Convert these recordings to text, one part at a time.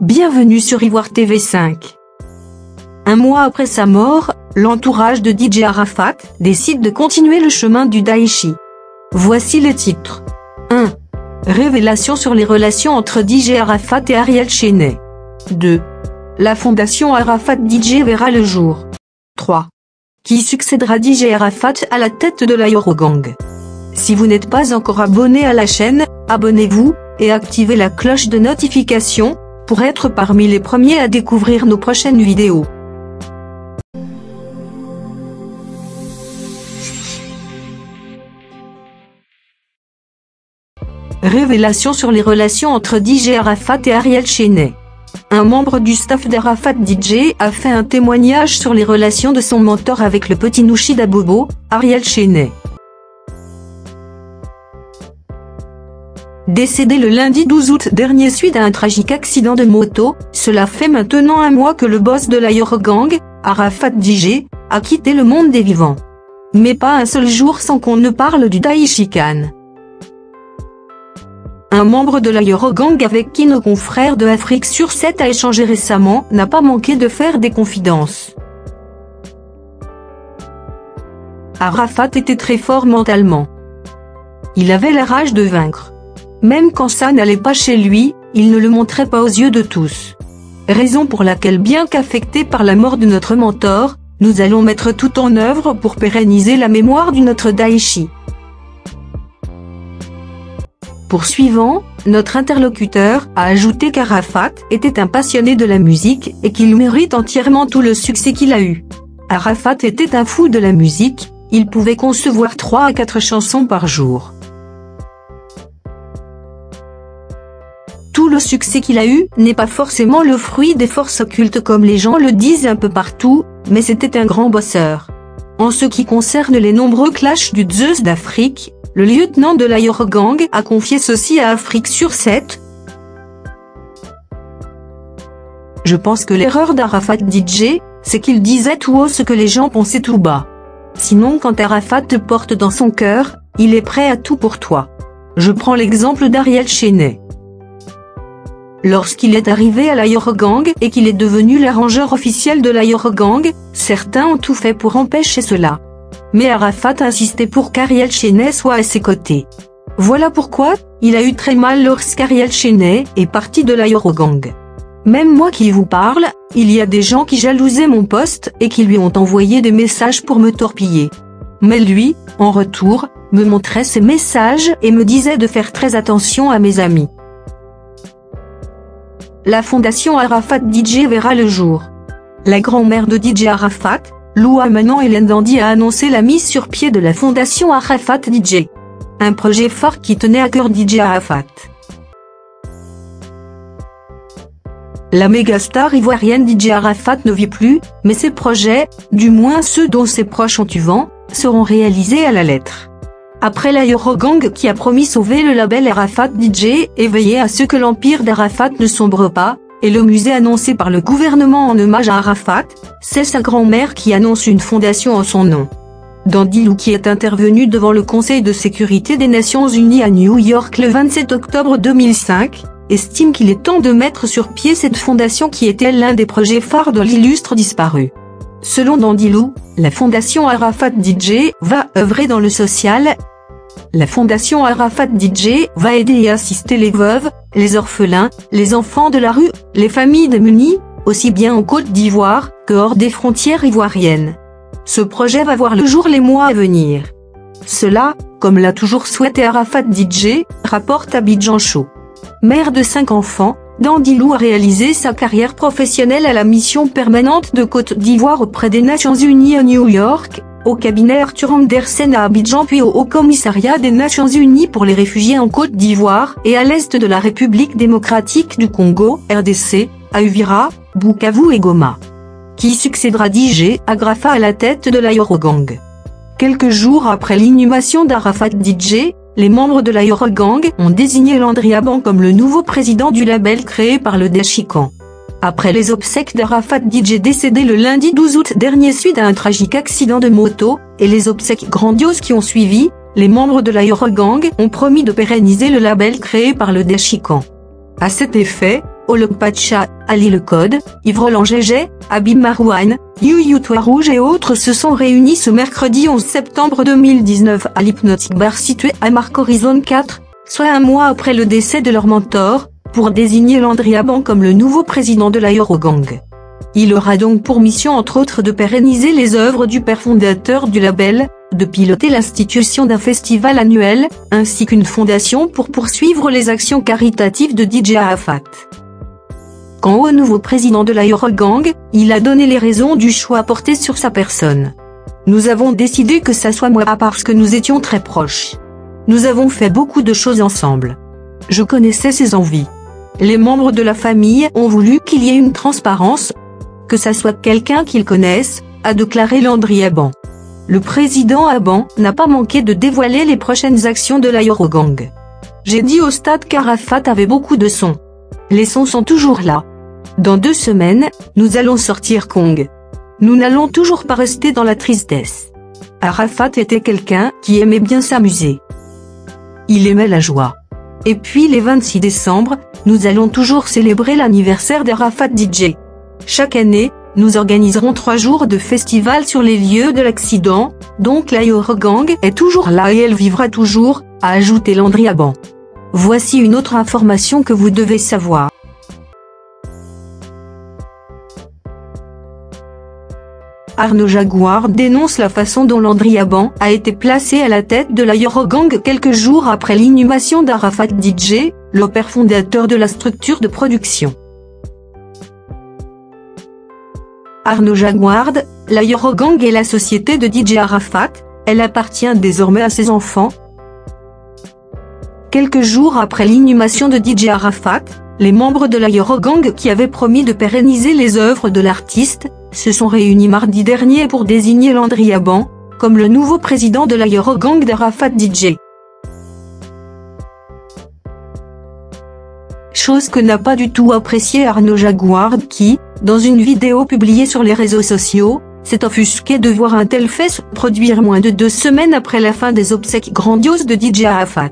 Bienvenue sur IVOIRE TV5. Un mois après sa mort, l'entourage de DJ Arafat décide de continuer le chemin du Daichi. Voici les titres. 1. Révélation sur les relations entre DJ Arafat et Ariel Cheney. 2. La fondation Arafat DJ verra le jour. 3. Qui succédera DJ Arafat à la tête de la Yorogang. Si vous n'êtes pas encore abonné à la chaîne, abonnez-vous et activez la cloche de notification pour être parmi les premiers à découvrir nos prochaines vidéos. Révélation sur les relations entre DJ Arafat et Ariel Cheney. Un membre du staff d'Arafat DJ a fait un témoignage sur les relations de son mentor avec le petit nouchi d'Abobo, Ariel Cheney. Décédé le lundi 12 août dernier suite à un tragique accident de moto, cela fait maintenant un mois que le boss de la Yorogang, Arafat DJ, a quitté le monde des vivants. Mais pas un seul jour sans qu'on ne parle du Daichikan. Un membre de la Yorogang avec qui nos confrères de Afrique sur 7 a échangé récemment n'a pas manqué de faire des confidences. Arafat était très fort mentalement. Il avait la rage de vaincre. Même quand ça n'allait pas chez lui, il ne le montrait pas aux yeux de tous. Raison pour laquelle, bien qu'affecté par la mort de notre mentor, nous allons mettre tout en œuvre pour pérenniser la mémoire de notre Daichi. Poursuivant, notre interlocuteur a ajouté qu'Arafat était un passionné de la musique et qu'il mérite entièrement tout le succès qu'il a eu. Arafat était un fou de la musique, il pouvait concevoir 3 à 4 chansons par jour. Tout le succès qu'il a eu n'est pas forcément le fruit des forces occultes comme les gens le disent un peu partout, mais c'était un grand bosseur. En ce qui concerne les nombreux clashs du Zeus d'Afrique, le lieutenant de la Yorogang a confié ceci à Afrique sur 7. Je pense que l'erreur d'Arafat DJ, c'est qu'il disait tout haut ce que les gens pensaient tout bas. Sinon quand Arafat te porte dans son cœur, il est prêt à tout pour toi. Je prends l'exemple d'Ariel Cheney. Lorsqu'il est arrivé à la Yorogang et qu'il est devenu l'arrangeur officiel de la Yorogang, certains ont tout fait pour empêcher cela. Mais Arafat insistait pour qu'Ariel Cheney soit à ses côtés. Voilà pourquoi, il a eu très mal lorsqu'Ariel Cheney est parti de la Yorogang. Même moi qui vous parle, il y a des gens qui jalousaient mon poste et qui lui ont envoyé des messages pour me torpiller. Mais lui, en retour, me montrait ses messages et me disait de faire très attention à mes amis. La fondation Arafat DJ verra le jour. La grand-mère de DJ Arafat, Loua Manon et Lendandy a annoncé la mise sur pied de la fondation Arafat DJ. Un projet fort qui tenait à cœur DJ Arafat. La mégastar ivoirienne DJ Arafat ne vit plus, mais ses projets, du moins ceux dont ses proches ont eu vent, seront réalisés à la lettre. Après la Yorogang qui a promis sauver le label Arafat DJ et veiller à ce que l'empire d'Arafat ne sombre pas, et le musée annoncé par le gouvernement en hommage à Arafat, c'est sa grand-mère qui annonce une fondation en son nom. Dandy Lou qui est intervenu devant le Conseil de sécurité des Nations Unies à New York le 27 octobre 2005, estime qu'il est temps de mettre sur pied cette fondation qui était l'un des projets phares de l'illustre disparu. Selon Dandy Lou, la fondation Arafat DJ va œuvrer dans le social. La fondation Arafat DJ va aider et assister les veuves, les orphelins, les enfants de la rue, les familles démunies, aussi bien en Côte d'Ivoire que hors des frontières ivoiriennes. Ce projet va voir le jour les mois à venir. Cela, comme l'a toujours souhaité Arafat DJ, rapporte Abidjan Show. Mère de 5 enfants, Dandy Lou a réalisé sa carrière professionnelle à la mission permanente de Côte d'Ivoire auprès des Nations Unies à New York, au cabinet Arthur Andersen à Abidjan puis au Haut-Commissariat des Nations Unies pour les réfugiés en Côte d'Ivoire et à l'est de la République démocratique du Congo, RDC, à Uvira, Bukavu et Goma. Qui succédera DJ Arafat à la tête de la Yorogang. Quelques jours après l'inhumation d'Arafat DJ, les membres de la Yorogang ont désigné Landry Agban comme le nouveau président du label créé par le Daichikan. Après les obsèques d'Arafat DJ décédé le lundi 12 août dernier suite à un tragique accident de moto, et les obsèques grandioses qui ont suivi, les membres de la Yorogang ont promis de pérenniser le label créé par le Daichikan. À cet effet, Oleg Pacha, Ali Le Code, Yves Roland Gégé, Habib Marouane, Yuyu Tourouge et autres se sont réunis ce mercredi 11 septembre 2019 à l'Hypnotic Bar situé à Marc Horizon 4, soit un mois après le décès de leur mentor, pour désigner Landry Agban comme le nouveau président de la Yorogang. Il aura donc pour mission entre autres de pérenniser les œuvres du père fondateur du label, de piloter l'institution d'un festival annuel, ainsi qu'une fondation pour poursuivre les actions caritatives de DJ Arafat. Quant au nouveau président de la Yorogang, il a donné les raisons du choix porté sur sa personne. « Nous avons décidé que ça soit moi parce que nous étions très proches. Nous avons fait beaucoup de choses ensemble. Je connaissais ses envies. Les membres de la famille ont voulu qu'il y ait une transparence, que ça soit quelqu'un qu'ils connaissent », a déclaré Landry Agban. Le président Agban n'a pas manqué de dévoiler les prochaines actions de la Yorogang. « J'ai dit au stade qu'Arafat avait beaucoup de sons. Les sons sont toujours là. Dans 2 semaines, nous allons sortir Kong. Nous n'allons toujours pas rester dans la tristesse. Arafat était quelqu'un qui aimait bien s'amuser. Il aimait la joie. Et puis les 26 décembre, nous allons toujours célébrer l'anniversaire d'Arafat DJ. Chaque année, nous organiserons 3 jours de festival sur les lieux de l'accident, donc la Yorogang est toujours là et elle vivra toujours », a ajouté Landry Agban. Voici une autre information que vous devez savoir. Arnaud Jaguard dénonce la façon dont Landry Agban a été placé à la tête de la Yorogang quelques jours après l'inhumation d'Arafat DJ, le père fondateur de la structure de production. Arnaud Jaguard, la Yorogang est la société de DJ Arafat, elle appartient désormais à ses enfants. Quelques jours après l'inhumation de DJ Arafat, les membres de la Yorogang qui avaient promis de pérenniser les œuvres de l'artiste, se sont réunis mardi dernier pour désigner Landry Agban, comme le nouveau président de la Yorogang d'Arafat DJ. Chose que n'a pas du tout appréciée Arnaud Jaguard qui, dans une vidéo publiée sur les réseaux sociaux, s'est offusqué de voir un tel fait se produire moins de 2 semaines après la fin des obsèques grandioses de DJ Arafat.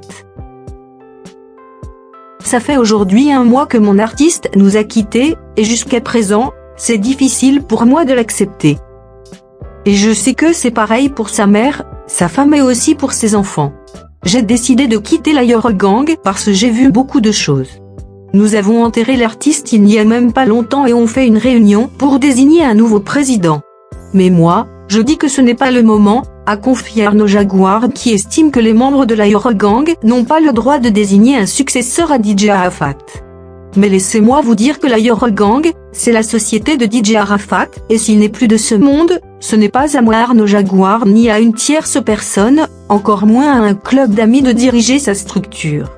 Ça fait aujourd'hui 1 mois que mon artiste nous a quittés, et jusqu'à présent, c'est difficile pour moi de l'accepter. Et je sais que c'est pareil pour sa mère, sa femme et aussi pour ses enfants. J'ai décidé de quitter la Yorogang parce que j'ai vu beaucoup de choses. Nous avons enterré l'artiste il n'y a même pas longtemps et on fait une réunion pour désigner un nouveau président. Mais moi, je dis que ce n'est pas le moment, a confié Arnaud Jaguard qui estime que les membres de la Yorogang n'ont pas le droit de désigner un successeur à DJ Arafat. Mais laissez-moi vous dire que la Yorogang, c'est la société de DJ Arafat, et s'il n'est plus de ce monde, ce n'est pas à moi Arnaud Jaguard ni à une tierce personne, encore moins à un club d'amis de diriger sa structure.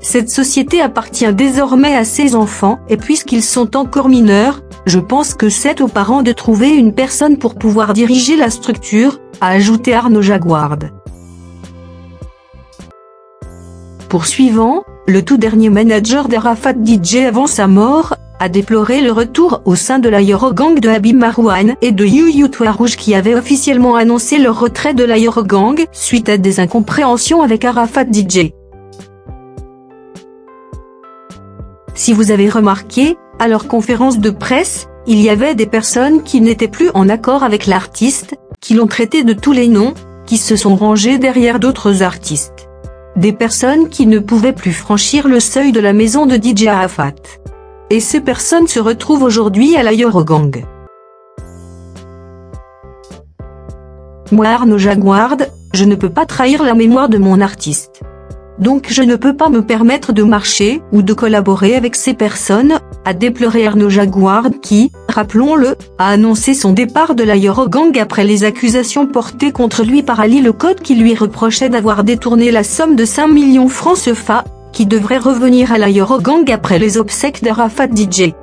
Cette société appartient désormais à ses enfants et puisqu'ils sont encore mineurs, je pense que c'est aux parents de trouver une personne pour pouvoir diriger la structure, a ajouté Arnaud Jaguard. Poursuivant, le tout dernier manager d'Arafat DJ avant sa mort, a déploré le retour au sein de la Yorogang de Habib Marouane et de Yuyu Tourouge qui avaient officiellement annoncé leur retrait de la Yorogang suite à des incompréhensions avec Arafat DJ. Si vous avez remarqué, à leur conférence de presse, il y avait des personnes qui n'étaient plus en accord avec l'artiste, qui l'ont traité de tous les noms, qui se sont rangées derrière d'autres artistes. Des personnes qui ne pouvaient plus franchir le seuil de la maison de DJ Arafat. Et ces personnes se retrouvent aujourd'hui à la Yorogang. Moi Arnaud Jaguard, je ne peux pas trahir la mémoire de mon artiste. Donc je ne peux pas me permettre de marcher ou de collaborer avec ces personnes, a déploré Arnaud Jaguard qui, rappelons-le, a annoncé son départ de la Yorogang après les accusations portées contre lui par Ali Le Code qui lui reprochait d'avoir détourné la somme de 5 millions francs CFA, qui devrait revenir à la Yorogang après les obsèques d'Arafat DJ.